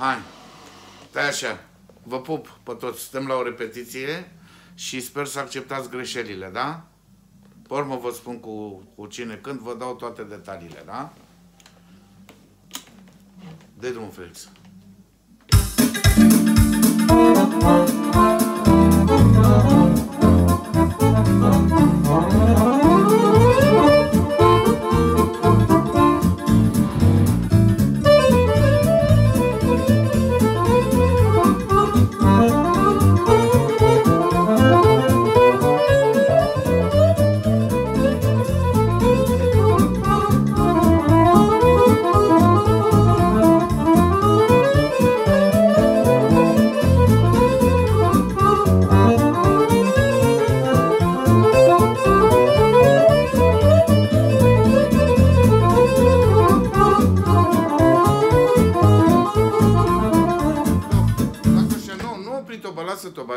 Hai, stai așa, vă pup pe toți, suntem la o repetiție și sper să acceptați greșelile, da? Pe urmă vă spun cu cine, când, vă dau toate detaliile, da? Dă-i drumul, Felix.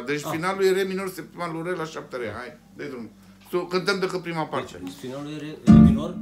Deci finalul e re minor, septima lui re la 7 re. Hai, dă-i drumul. Cântăm decât prima parte. Deci finalul e re minor.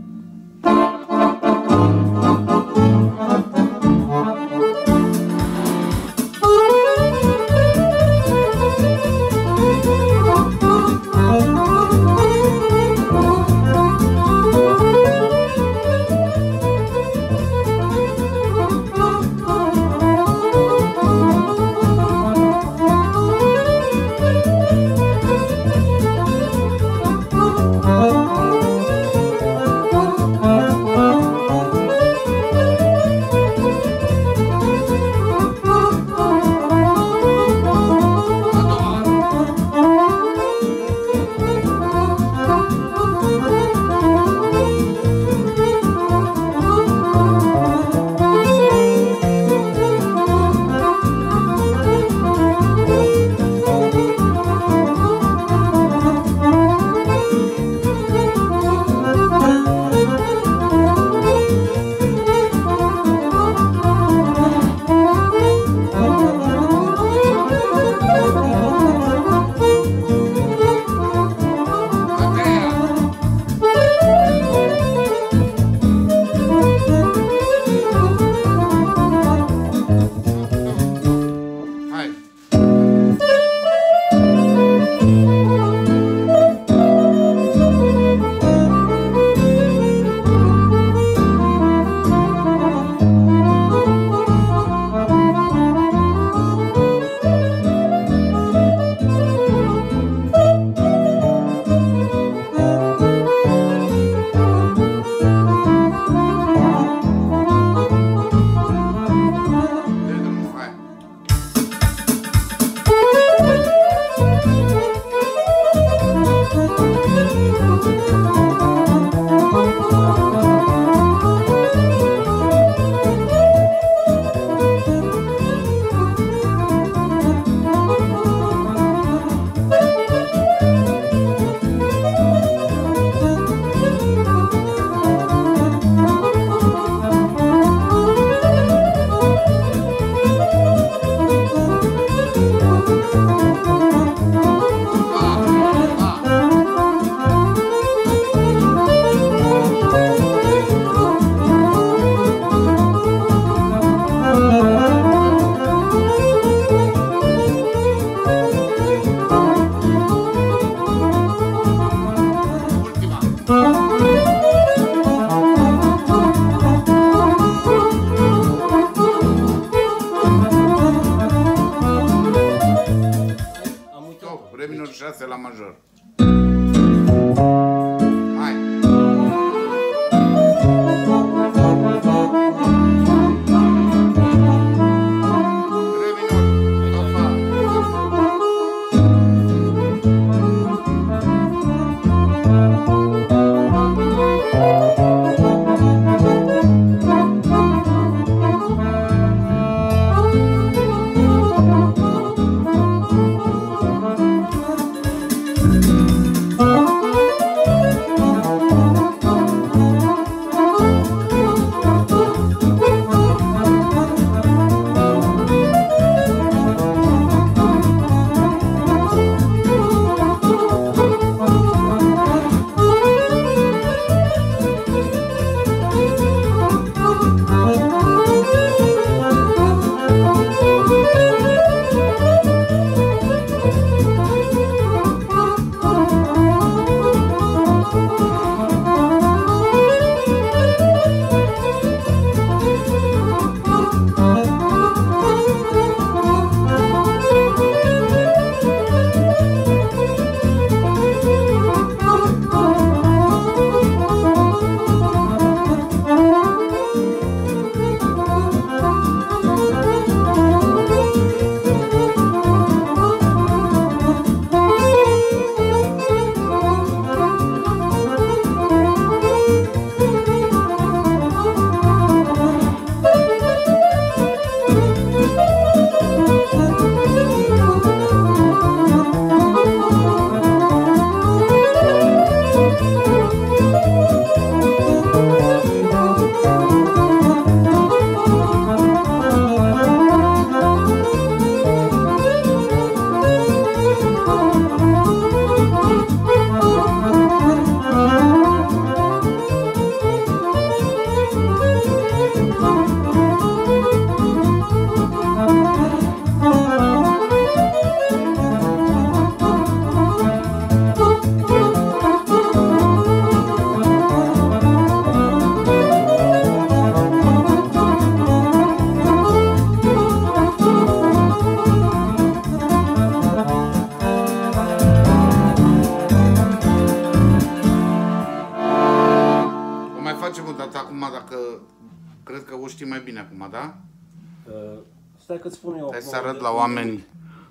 Stai că-ți spun eu. Hai să arăt la oameni,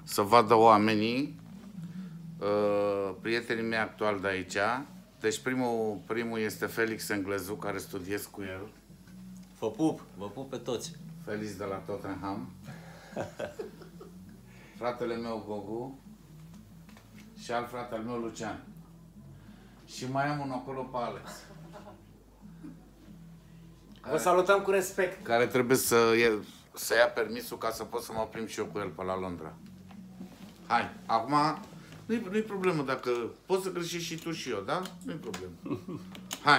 să vadă oamenii, prietenii mei actuali de aici. Deci primul este Felix Englezu, care studiez cu el. Vă pup pe toți. Felix de la Tottenham. Fratele meu Gogu și alt fratele meu Lucian. Și mai am un acolo pe Alex. Vă salutăm cu respect. Care trebuie să ia permisul ca să pot să mă plimb și eu cu el pe la Londra. Hai, acum nu-i problemă dacă poți să greșești și tu și eu, da? Nu-i problemă. Hai!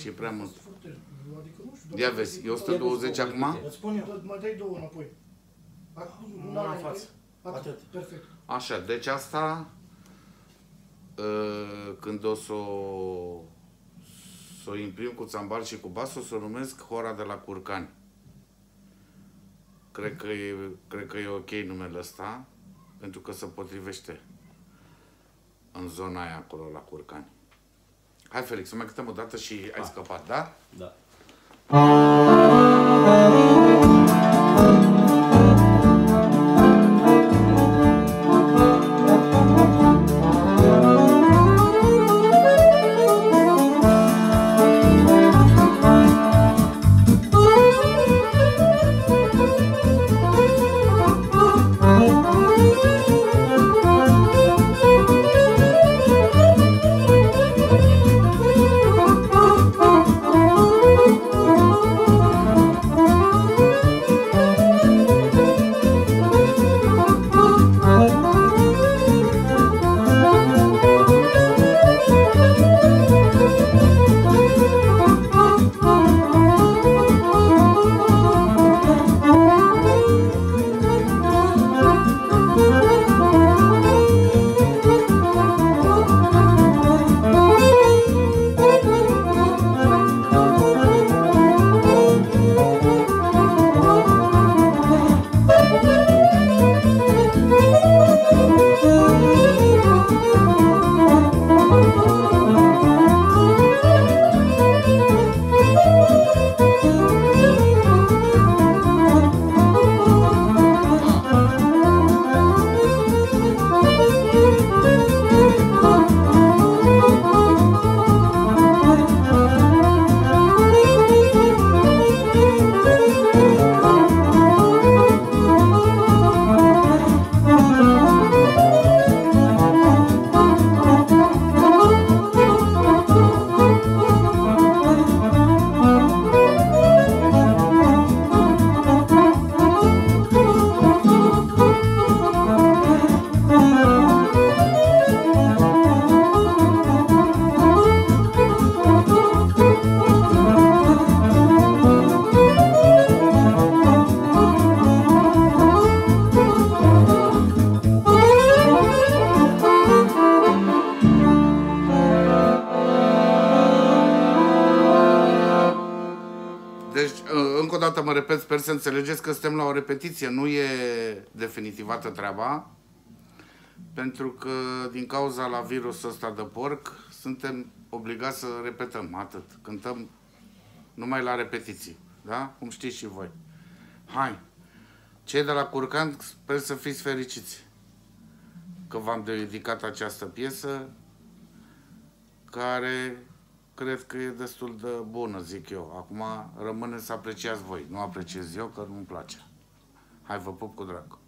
Și e prea mult. Ia vezi, e 120 acum? Îți spun eu, mai dai două înapoi. Una în față. Atât. Perfect. Așa, deci asta, când o să o imprim cu țambal și cu bas, o să o numesc Hora de la Curcani. Cred că e ok numele ăsta, pentru că se potrivește în zona aia acolo la Curcani. Hai, Felix, să mai cântăm o dată și ai scăpat, da? Da. Deci, încă o dată mă repet, sper să înțelegeți că suntem la o repetiție. Nu e definitivată treaba, pentru că din cauza la virusul ăsta de porc suntem obligați să repetăm atât. Cântăm numai la repetiții, da? Cum știți și voi. Hai! Cei de la Curcan, sper să fiți fericiți că v-am dedicat această piesă, care cred că e destul de bună, zic eu. Acum rămâne să apreciați voi. Nu apreciez eu, că nu-mi place. Hai, vă pup cu drag!